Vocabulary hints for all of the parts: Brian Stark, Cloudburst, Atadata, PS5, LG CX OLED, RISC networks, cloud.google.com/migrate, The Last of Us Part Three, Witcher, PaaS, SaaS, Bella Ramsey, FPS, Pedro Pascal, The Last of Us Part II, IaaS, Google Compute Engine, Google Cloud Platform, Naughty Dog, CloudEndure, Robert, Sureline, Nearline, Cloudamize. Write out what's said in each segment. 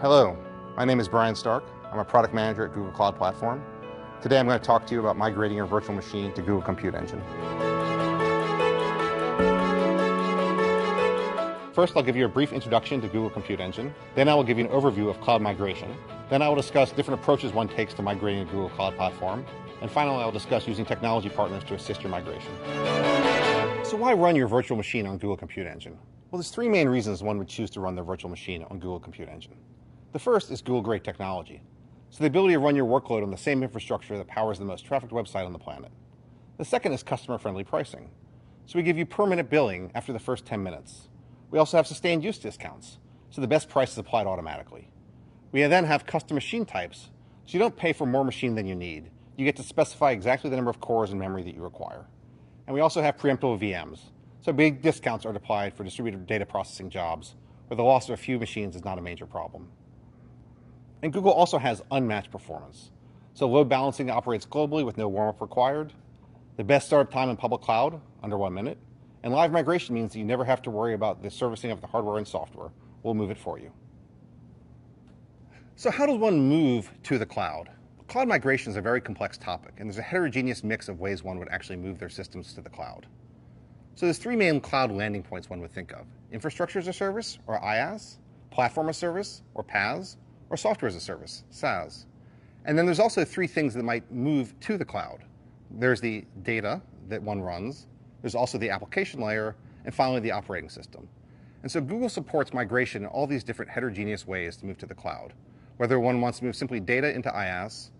Hello, my name is Brian Stark. I'm a product manager at Google Cloud Platform. Today I'm going to talk to you about migrating your virtual machine to Google Compute Engine. First, I'll give you a brief introduction to Google Compute Engine. Then I will give you an overview of cloud migration. Then I will discuss different approaches one takes to migrating to Google Cloud Platform. And finally, I'll discuss using technology partners to assist your migration. So why run your virtual machine on Google Compute Engine? Well, there's three main reasons one would choose to run their virtual machine on Google Compute Engine. The first is Google-grade technology. So the ability to run your workload on the same infrastructure that powers the most trafficked website on the planet. The second is customer-friendly pricing. So we give you per-minute billing after the first 10 minutes. We also have sustained use discounts, so the best price is applied automatically. We then have custom machine types, so you don't pay for more machine than you need. You get to specify exactly the number of cores and memory that you require. And we also have preemptible VMs, so big discounts are applied for distributed data processing jobs, where the loss of a few machines is not a major problem. And Google also has unmatched performance, so load balancing operates globally with no warm-up required, the best startup time in public cloud, under 1 minute, and live migration means that you never have to worry about the servicing of the hardware and software. We'll move it for you. So how does one move to the cloud? Cloud migration is a very complex topic, and there's a heterogeneous mix of ways one would actually move their systems to the cloud. So there's three main cloud landing points one would think of: infrastructure as a service, or IaaS, platform as a service, or PaaS, or software as a service, SaaS. And then there's also three things that might move to the cloud. There's the data that one runs, there's also the application layer, and finally the operating system. And so Google supports migration in all these different heterogeneous ways to move to the cloud, whether one wants to move simply data into IaaS,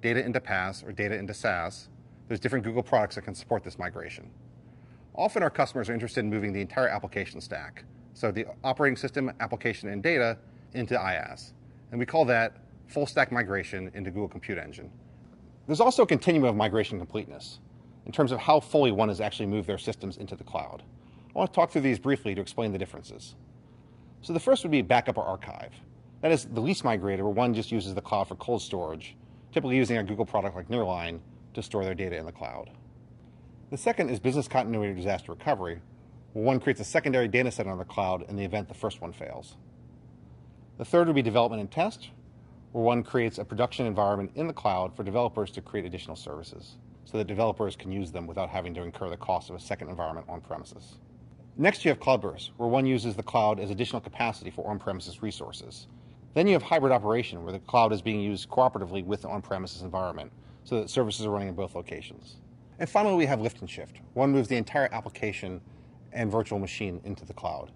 data into PaaS, or data into SaaS. There's different Google products that can support this migration. Often our customers are interested in moving the entire application stack, so the operating system, application, and data into IaaS. And we call that full stack migration into Google Compute Engine. There's also a continuum of migration completeness in terms of how fully one has actually moved their systems into the cloud. I want to talk through these briefly to explain the differences. So the first would be backup or archive. That is the least migrated, where one just uses the cloud for cold storage, typically using a Google product like Nearline to store their data in the cloud. The second is business continuity or disaster recovery, where one creates a secondary data center on the cloud in the event the first one fails. The third would be development and test, where one creates a production environment in the cloud for developers to create additional services, so that developers can use them without having to incur the cost of a second environment on premises. Next, you have Cloudburst, where one uses the cloud as additional capacity for on-premises resources. Then you have hybrid operation, where the cloud is being used cooperatively with the on-premises environment, so that services are running in both locations. And finally, we have lift and shift. One moves the entire application and virtual machine into the cloud.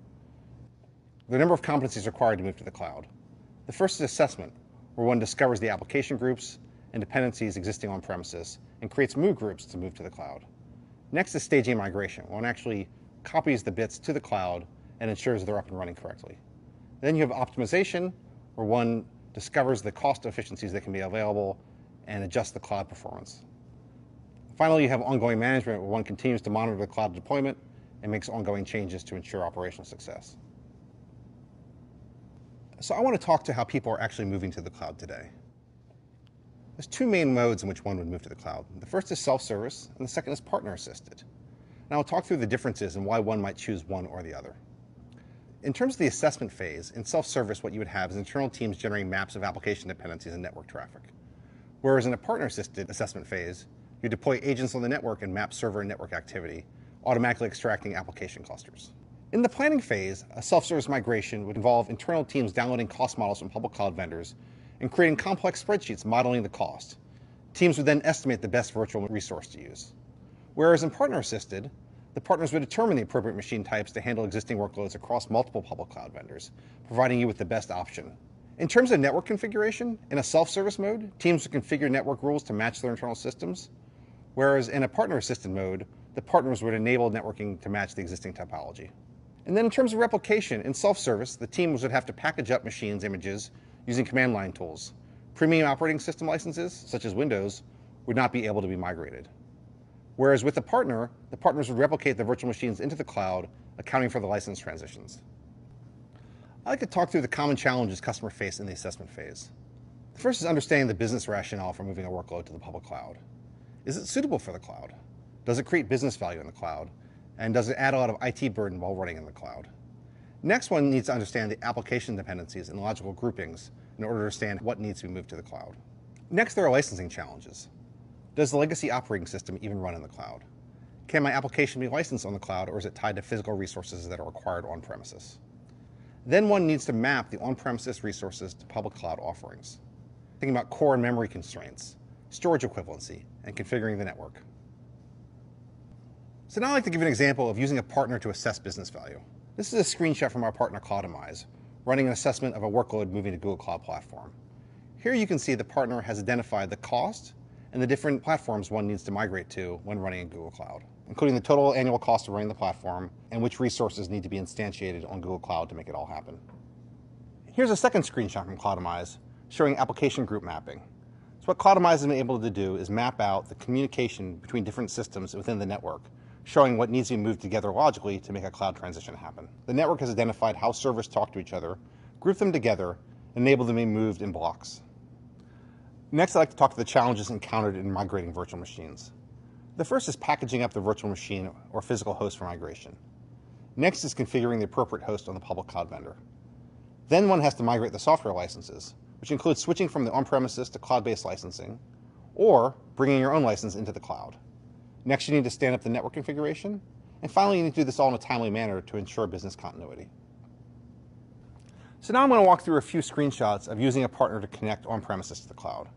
There are a number of competencies required to move to the cloud. The first is assessment, where one discovers the application groups and dependencies existing on premises and creates move groups to move to the cloud. Next is staging migration. One actually copies the bits to the cloud and ensures they're up and running correctly. Then you have optimization, where one discovers the cost efficiencies that can be available and adjusts the cloud performance. Finally, you have ongoing management, where one continues to monitor the cloud deployment and makes ongoing changes to ensure operational success. So I want to talk to how people are actually moving to the cloud today. There's two main modes in which one would move to the cloud. The first is self-service, and the second is partner-assisted. And I'll talk through the differences and why one might choose one or the other. In terms of the assessment phase, in self-service, what you would have is internal teams generating maps of application dependencies and network traffic. Whereas in a partner-assisted assessment phase, you deploy agents on the network and map server and network activity, automatically extracting application clusters. In the planning phase, a self-service migration would involve internal teams downloading cost models from public cloud vendors and creating complex spreadsheets modeling the cost. Teams would then estimate the best virtual resource to use. Whereas in partner-assisted, the partners would determine the appropriate machine types to handle existing workloads across multiple public cloud vendors, providing you with the best option. In terms of network configuration, in a self-service mode, teams would configure network rules to match their internal systems. Whereas in a partner-assisted mode, the partners would enable networking to match the existing topology. And then in terms of replication, in self-service, the teams would have to package up machines' images using command line tools. Premium operating system licenses, such as Windows, would not be able to be migrated. Whereas with a partner, the partners would replicate the virtual machines into the cloud, accounting for the license transitions. I'd like to talk through the common challenges customers face in the assessment phase. The first is understanding the business rationale for moving a workload to the public cloud. Is it suitable for the cloud? Does it create business value in the cloud? And does it add a lot of IT burden while running in the cloud? Next, one needs to understand the application dependencies and logical groupings in order to understand what needs to be moved to the cloud. Next, there are licensing challenges. Does the legacy operating system even run in the cloud? Can my application be licensed on the cloud, or is it tied to physical resources that are required on premises? Then one needs to map the on-premises resources to public cloud offerings. Thinking about core and memory constraints, storage equivalency, and configuring the network. So now I'd like to give an example of using a partner to assess business value. This is a screenshot from our partner Cloudamize, running an assessment of a workload moving to Google Cloud Platform. Here you can see the partner has identified the cost and the different platforms one needs to migrate to when running in Google Cloud, including the total annual cost of running the platform and which resources need to be instantiated on Google Cloud to make it all happen. Here's a second screenshot from Cloudamize showing application group mapping. So what Cloudamize has been able to do is map out the communication between different systems within the network, showing what needs to be moved together logically to make a cloud transition happen. The network has identified how servers talk to each other, grouped them together, and enabled them to be moved in blocks. Next, I'd like to talk to the challenges encountered in migrating virtual machines. The first is packaging up the virtual machine or physical host for migration. Next is configuring the appropriate host on the public cloud vendor. Then one has to migrate the software licenses, which includes switching from the on-premises to cloud-based licensing, or bringing your own license into the cloud. Next, you need to stand up the network configuration. And finally, you need to do this all in a timely manner to ensure business continuity. So now I'm going to walk through a few screenshots of using a partner to connect on-premises to the cloud.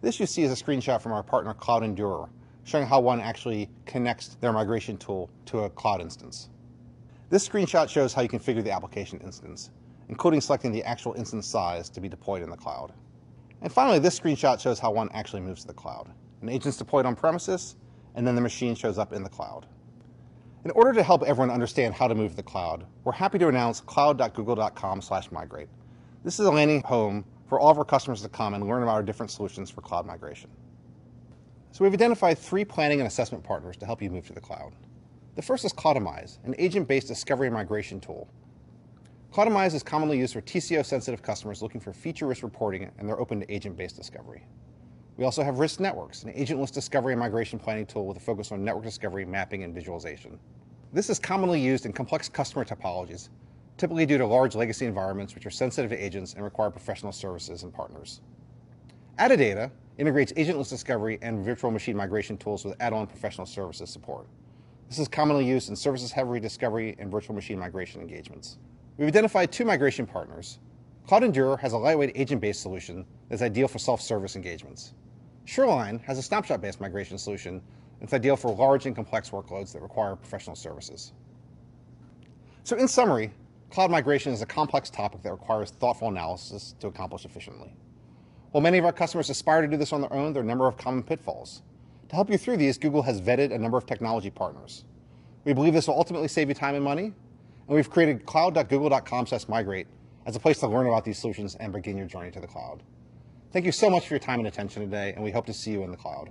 This you see is a screenshot from our partner CloudEndure, showing how one actually connects their migration tool to a cloud instance. This screenshot shows how you configure the application instance, including selecting the actual instance size to be deployed in the cloud. And finally, this screenshot shows how one actually moves to the cloud. An agent's deployed on premises, and then the machine shows up in the cloud. In order to help everyone understand how to move to the cloud, we're happy to announce cloud.google.com/migrate. This is a landing home for all of our customers to come and learn about our different solutions for cloud migration. So we've identified 3 planning and assessment partners to help you move to the cloud. The first is Cloudamize, an agent-based discovery and migration tool. Cloudamize is commonly used for TCO-sensitive customers looking for feature risk reporting, and they're open to agent-based discovery. We also have RISC networks, an agentless discovery and migration planning tool with a focus on network discovery, mapping, and visualization. This is commonly used in complex customer topologies, typically due to large legacy environments which are sensitive to agents and require professional services and partners. Atadata integrates agentless discovery and virtual machine migration tools with add-on professional services support. This is commonly used in services-heavy discovery and virtual machine migration engagements. We've identified 2 migration partners. CloudEndure has a lightweight agent-based solution that's ideal for self-service engagements. Sureline has a snapshot-based migration solution that's ideal for large and complex workloads that require professional services. So in summary, cloud migration is a complex topic that requires thoughtful analysis to accomplish efficiently. While many of our customers aspire to do this on their own, there are a number of common pitfalls. To help you through these, Google has vetted a number of technology partners. We believe this will ultimately save you time and money, and we've created cloud.google.com/migrate as a place to learn about these solutions and begin your journey to the cloud. Thank you so much for your time and attention today, and we hope to see you in the cloud.